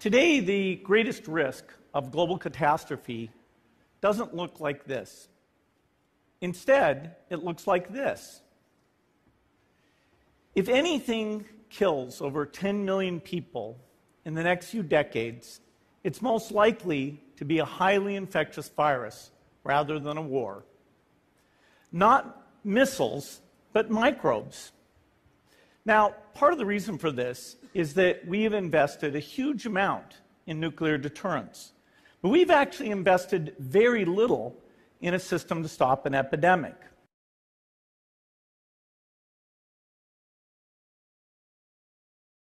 Today, the greatest risk of global catastrophe doesn't look like this. Instead, it looks like this. If anything kills over 10 million people in the next few decades, it's most likely to be a highly infectious virus rather than a war. Not missiles, but microbes. Now, part of the reason for this is that we've invested a huge amount in nuclear deterrence, but we've actually invested very little in a system to stop an epidemic.